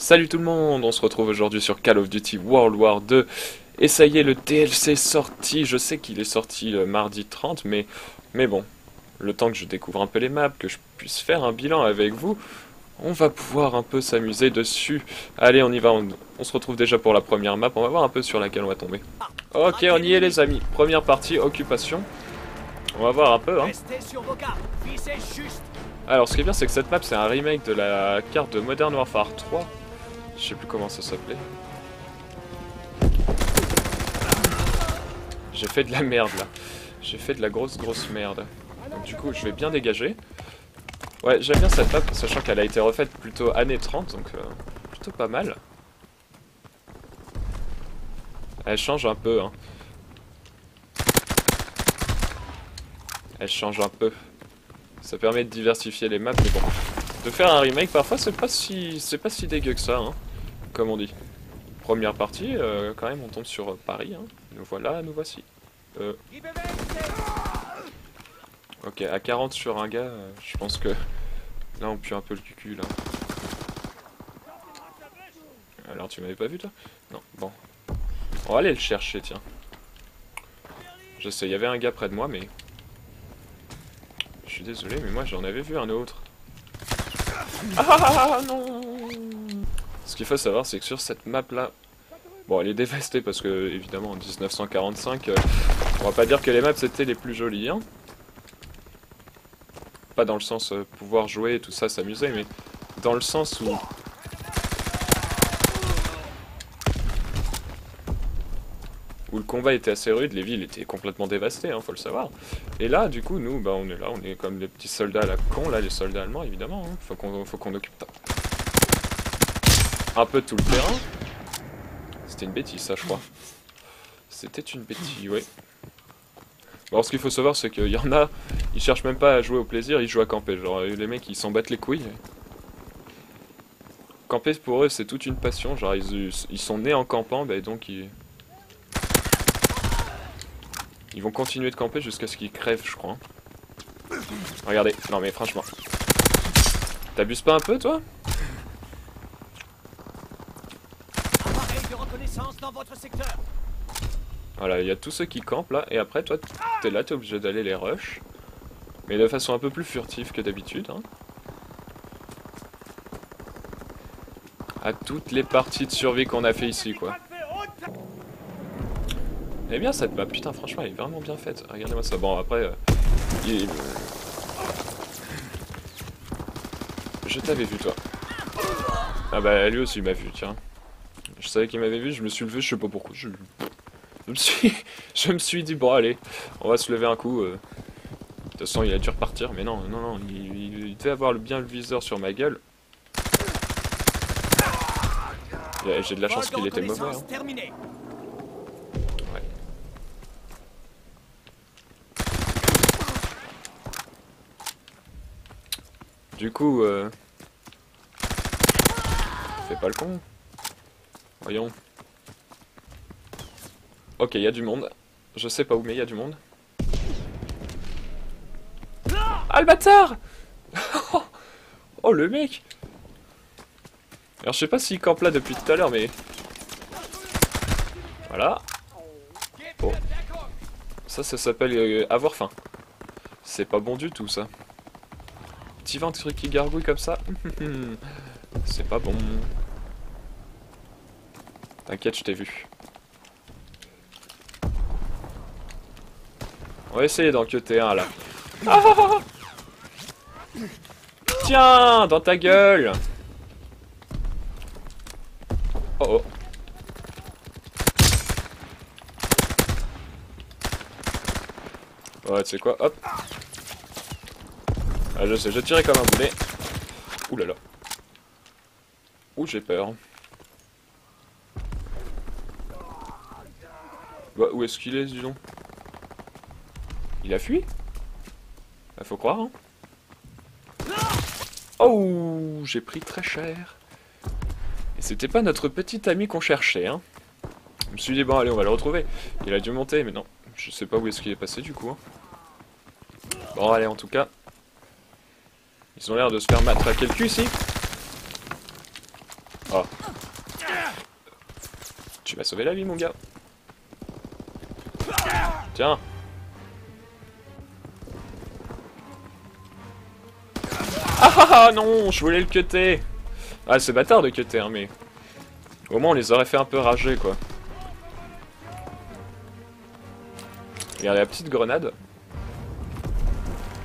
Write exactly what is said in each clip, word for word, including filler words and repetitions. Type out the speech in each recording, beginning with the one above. Salut tout le monde, on se retrouve aujourd'hui sur Call of Duty World War deux. Et ça y est, le D L C est sorti. Je sais qu'il est sorti le mardi trente, mais, mais bon, le temps que je découvre un peu les maps, que je puisse faire un bilan avec vous, on va pouvoir un peu s'amuser dessus. Allez, on y va, on, on se retrouve déjà pour la première map, on va voir un peu sur laquelle on va tomber. Ok, on y est les amis, première partie, occupation. On va voir un peu, hein. Alors, ce qui est bien, c'est que cette map, c'est un remake de la carte de Modern Warfare trois. Je sais plus comment ça s'appelait. J'ai fait de la merde, là. J'ai fait de la grosse, grosse merde. Donc, du coup, je vais bien dégager. Ouais, j'aime bien cette map, sachant qu'elle a été refaite plutôt années trente, donc euh, plutôt pas mal. Elle change un peu, hein. Elle change un peu. Ça permet de diversifier les maps, mais bon. De faire un remake, parfois, c'est pas si c'est pas si dégueu que ça, hein, comme on dit. Première partie, euh, quand même, on tombe sur Paris. Hein. Nous voilà, nous voici. Euh... Ok, à quarante sur un gars, euh, je pense que... Là, on pue un peu le cucu, là. Alors, tu m'avais pas vu, toi? Non, bon. On va aller le chercher, tiens. Je sais, il y avait un gars près de moi, mais... Je suis désolé, mais moi j'en avais vu un autre. Ah non! Ce qu'il faut savoir, c'est que sur cette map là, bon, elle est dévastée parce que évidemment en mille neuf cent quarante-cinq, euh, on va pas dire que les maps c'était les plus jolies, hein. Pas dans le sens euh, pouvoir jouer et tout ça, s'amuser, mais dans le sens où. Où le combat était assez rude, les villes étaient complètement dévastées, hein, faut le savoir. Et là, du coup, nous, bah, on est là, on est comme les petits soldats à la con, là, les soldats allemands, évidemment. Hein. Faut qu'on faut qu'on occupe un peu tout le terrain. C'était une bêtise, ça, je crois. C'était une bêtise, ouais. Bon, alors, ce qu'il faut savoir, c'est qu'il y en a, ils cherchent même pas à jouer au plaisir, ils jouent à camper. Genre, les mecs, ils s'en battent les couilles. Camper, pour eux, c'est toute une passion. Genre, ils, ils sont nés en campant, bah, et donc, ils... Ils vont continuer de camper jusqu'à ce qu'ils crèvent, je crois. Regardez, non mais franchement. T'abuses pas un peu, toi? Voilà, il y a tous ceux qui campent là, et après, toi, t'es là, t'es obligé d'aller les rush. Mais de façon un peu plus furtive que d'habitude. Hein. À toutes les parties de survie qu'on a fait ici, quoi. Eh bien cette map, putain franchement elle est vraiment bien faite, regardez-moi ça, bon après... Euh, il... Je t'avais vu toi. Ah bah lui aussi il m'a vu, tiens. Je savais qu'il m'avait vu, je me suis levé, je sais pas pourquoi, je... Je me suis... je me suis dit bon allez, on va se lever un coup. Euh... De toute façon il a dû repartir, mais non, non, non, il, il devait avoir bien le viseur sur ma gueule. J'ai de la chance qu'il était mauvais. Hein. Du coup, euh... fais pas le con. Voyons. Ok, il y a du monde. Je sais pas où, mais il y a du monde. Ah, le bâtard! Oh, le mec! Alors, je sais pas s'il campe là depuis tout à l'heure, mais... Voilà. Oh. Ça, ça s'appelle euh, avoir faim. C'est pas bon du tout, ça. Petit ventre qui gargouille comme ça, c'est pas bon. T'inquiète, je t'ai vu. On va essayer d'enquêter un là. Ah tiens, dans ta gueule. Oh oh. Ouais, tu sais quoi, hop. Ah, je sais, je tirais comme un boulet. Ouh là là. Ouh, j'ai peur. Bah, où est-ce qu'il est, disons? Il a fui? Bah, faut croire, hein. Oh, j'ai pris très cher. Et c'était pas notre petit ami qu'on cherchait, hein. Je me suis dit, bon, allez, on va le retrouver. Il a dû monter, mais non. Je sais pas où est-ce qu'il est passé, du coup. Bon, allez, en tout cas... Ils ont l'air de se faire matraquer le cul ici. Oh. Tu m'as sauvé la vie, mon gars. Tiens. Ah ah ah non, je voulais le cutter. Ah, c'est bâtard de cutter, hein, mais... Au moins, on les aurait fait un peu rager, quoi. Regardez la petite grenade.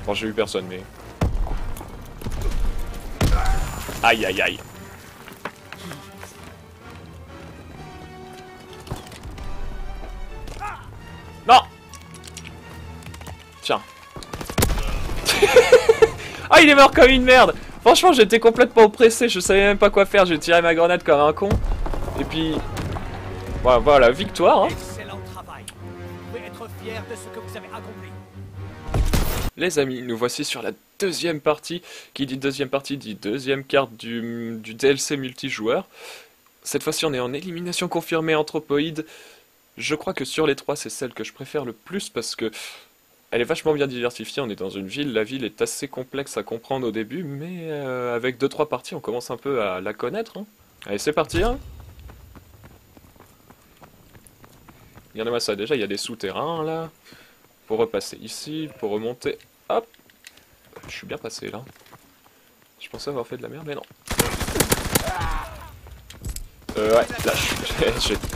Enfin, j'ai eu personne, mais... Aïe, aïe, aïe. Non. Tiens. Ah, il est mort comme une merde. Franchement, j'étais complètement oppressé. Je savais même pas quoi faire. J'ai tiré ma grenade comme un con. Et puis... Voilà, voilà, victoire, hein. De ce que vous avez accompli. Les amis, nous voici sur la deuxième partie. Qui dit deuxième partie dit deuxième carte du, du D L C multijoueur. Cette fois-ci, on est en élimination confirmée anthropoïde. Je crois que sur les trois, c'est celle que je préfère le plus parce que elle est vachement bien diversifiée. On est dans une ville, la ville est assez complexe à comprendre au début, mais euh, avec deux trois parties, on commence un peu à la connaître, hein. Allez, c'est parti, hein. Regardez-moi ça, déjà il y a des souterrains là, pour repasser ici, pour remonter, hop, je suis bien passé là, je pensais avoir fait de la merde mais non. Euh ouais, là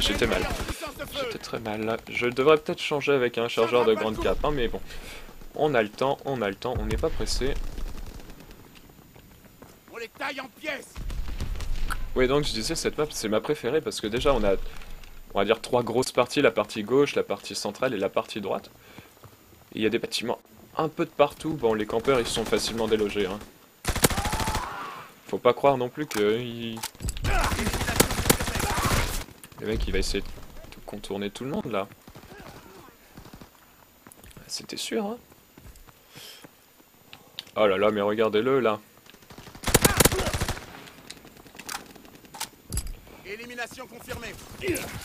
j'étais mal, j'étais très mal là, je devrais peut-être changer avec un chargeur de grande cape, hein, mais bon, on a le temps, on a le temps, on n'est pas pressé. On les taille en pièces. Oui, donc je disais, cette map c'est ma préférée parce que déjà on a... On va dire trois grosses parties, la partie gauche, la partie centrale et la partie droite. Il y a des bâtiments un peu de partout. Bon, les campeurs, ils sont facilement délogés, hein. Faut pas croire non plus que... Il... Le mec, il va essayer de contourner tout le monde, là. C'était sûr, hein. Oh là là, mais regardez-le, là. Élimination confirmée.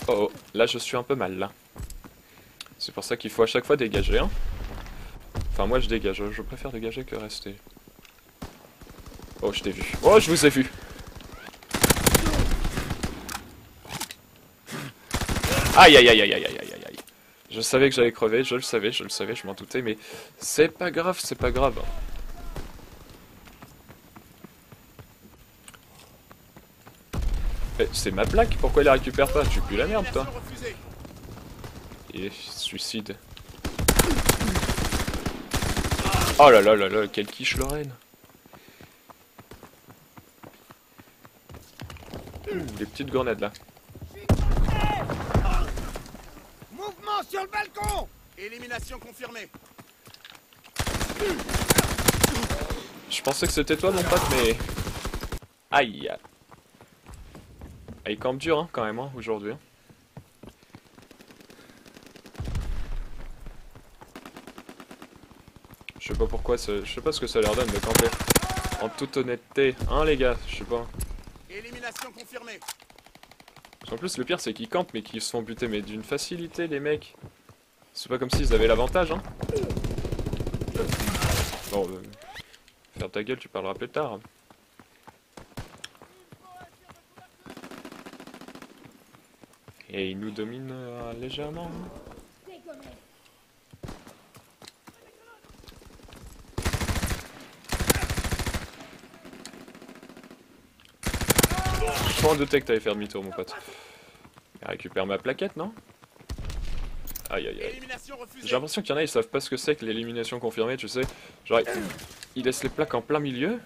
Oh, oh, là je suis un peu mal là. C'est pour ça qu'il faut à chaque fois dégager, hein. Enfin moi je dégage, je préfère dégager que rester. Oh, je t'ai vu. Oh, je vous ai vu. Aïe aïe aïe aïe aïe aïe aïe aïe. Je savais que j'allais crever, je le savais, je le savais, je m'en doutais, mais c'est pas grave, c'est pas grave. C'est ma plaque, pourquoi il la récupère pas? Tu pues la merde, toi. Et suicide. Oh là là là là, quelle quiche Lorraine. Des petites grenades là. Mouvement sur le balcon. Élimination confirmée. Je pensais que c'était toi, mon pote, mais... Aïe. Il campe dur, hein, quand même, hein, aujourd'hui. Je sais pas pourquoi, je sais pas ce que ça leur donne de camper. En toute honnêteté, hein, les gars, je sais pas. Élimination confirmée. En plus, le pire, c'est qu'ils campent, mais qu'ils se font buter, mais d'une facilité, les mecs. C'est pas comme s'ils avaient l'avantage, hein. Bon, euh, ferme ta gueule, tu parleras plus tard. Et il nous domine euh, légèrement. Je m'en doutais que t'allais faire demi-tour, mon pote. Il récupère ma plaquette, non? Aïe aïe aïe. J'ai l'impression qu'il y en a, ils savent pas ce que c'est que l'élimination confirmée, tu sais. Genre, ils laissent les plaques en plein milieu.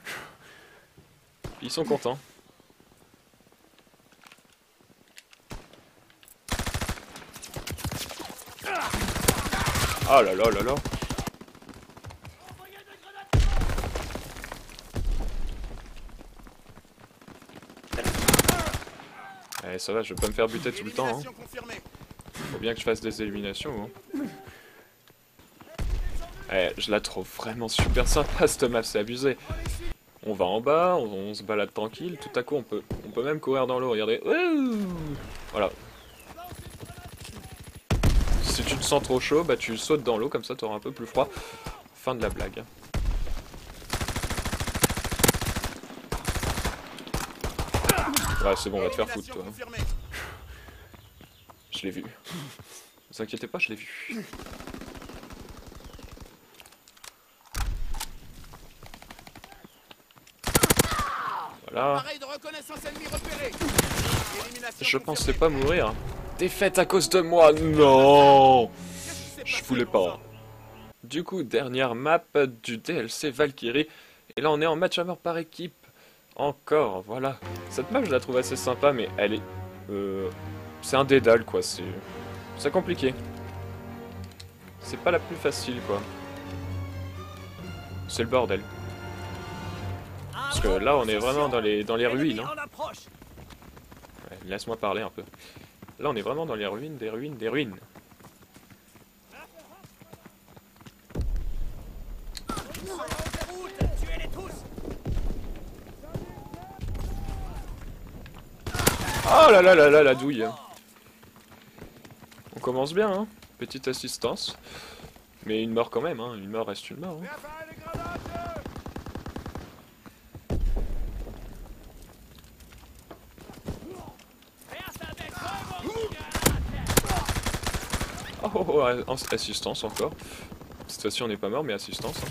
Ils sont contents. Ah là là là là. Eh, ça va, je vais pas me faire buter tout le temps, hein. Faut bien que je fasse des éliminations, hein. Eh, je la trouve vraiment super sympa cette map, c'est abusé. On va en bas, on, on se balade tranquille, tout à coup on peut, on peut même courir dans l'eau, regardez. Ouh, voilà. Si tu te sens trop chaud, bah tu sautes dans l'eau, comme ça t'auras un peu plus froid. Fin de la blague. Ouais, c'est bon, on va te faire foutre, toi. Je l'ai vu. Ne vous inquiétez pas, je l'ai vu. Voilà. Je pensais pas mourir. Défaite à cause de moi, non. Je voulais pas. Du coup, dernière map du D L C Valkyrie. Et là, on est en match à mort par équipe. Encore, voilà. Cette map, je la trouve assez sympa, mais elle est... Euh... C'est un dédale, quoi. C'est... C'est compliqué. C'est pas la plus facile, quoi. C'est le bordel. Parce que là, on est vraiment dans les, dans les ruines, hein. Ouais, laisse-moi parler un peu. Là, on est vraiment dans les ruines, des ruines, des ruines. Oh là là là là, la douille. On commence bien, hein. Petite assistance. Mais une mort quand même, hein. Une mort reste une mort, hein. Oh, oh, oh, assistance encore. Cette fois-ci on n'est pas mort, mais assistance, hein.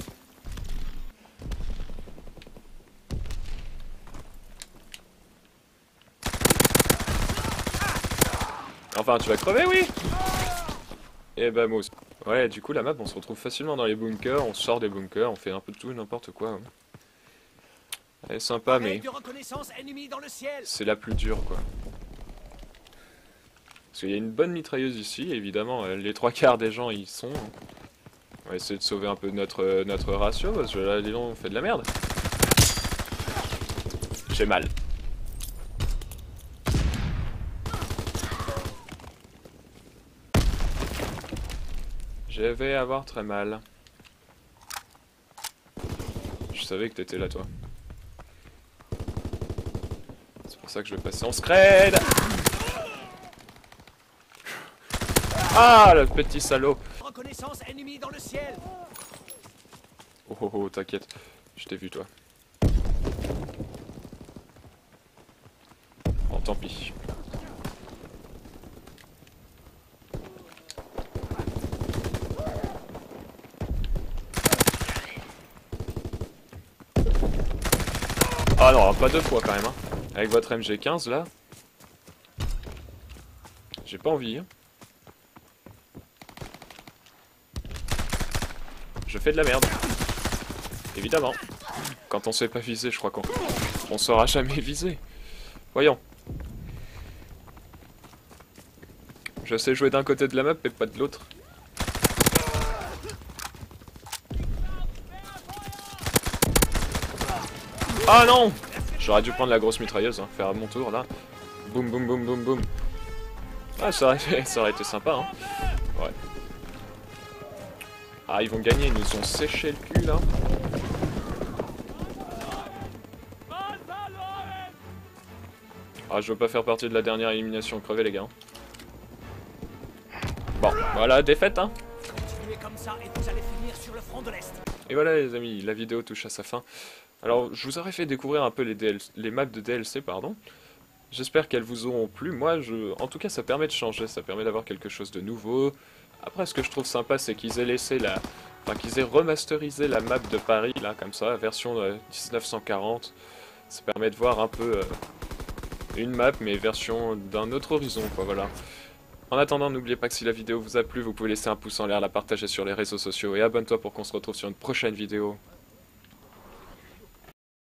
Enfin, tu vas crever, oui. Et bah, moi aussi. Ouais, du coup, la map, on se retrouve facilement dans les bunkers, on sort des bunkers, on fait un peu de tout, n'importe quoi. Elle est sympa, mais... C'est la plus dure, quoi. Parce qu'il y a une bonne mitrailleuse ici, évidemment, les trois quarts des gens, ils sont... On va essayer de sauver un peu notre, notre ratio, parce que là, les gens, on fait de la merde. J'ai mal. Je vais avoir très mal. Je savais que t'étais là, toi. C'est pour ça que je vais passer en scred. Ah, le petit salaud. Oh oh oh, t'inquiète. Je t'ai vu, toi. Bon, tant pis. Ah non, pas deux fois quand même, hein. Avec votre M G quinze là. J'ai pas envie, hein. Je fais de la merde. Évidemment. Quand on sait pas viser, je crois qu'on on saura jamais viser. Voyons. Je sais jouer d'un côté de la map et pas de l'autre. Ah non! J'aurais dû prendre la grosse mitrailleuse, hein, faire mon tour là. Boum boum boum boum boum. Ah, ça aurait, fait, ça aurait été sympa, hein. Ouais. Ah, ils vont gagner, ils nous ont séché le cul là. Ah, je veux pas faire partie de la dernière élimination, crevez les gars. Bon, voilà, défaite, hein. Continuez comme ça et vous allez finir sur le front de l'Est. Et voilà les amis, la vidéo touche à sa fin. Alors, je vous aurais fait découvrir un peu les, D L C, les maps de D L C, pardon. J'espère qu'elles vous auront plu. Moi, je, en tout cas, ça permet de changer, ça permet d'avoir quelque chose de nouveau. Après, ce que je trouve sympa, c'est qu'ils aient laissé la... Enfin, qu'ils aient remasterisé la map de Paris, là, comme ça, version euh, mille neuf cent quarante. Ça permet de voir un peu euh, une map, mais version d'un autre horizon, quoi, voilà. En attendant, n'oubliez pas que si la vidéo vous a plu, vous pouvez laisser un pouce en l'air, la partager sur les réseaux sociaux, et abonne-toi pour qu'on se retrouve sur une prochaine vidéo.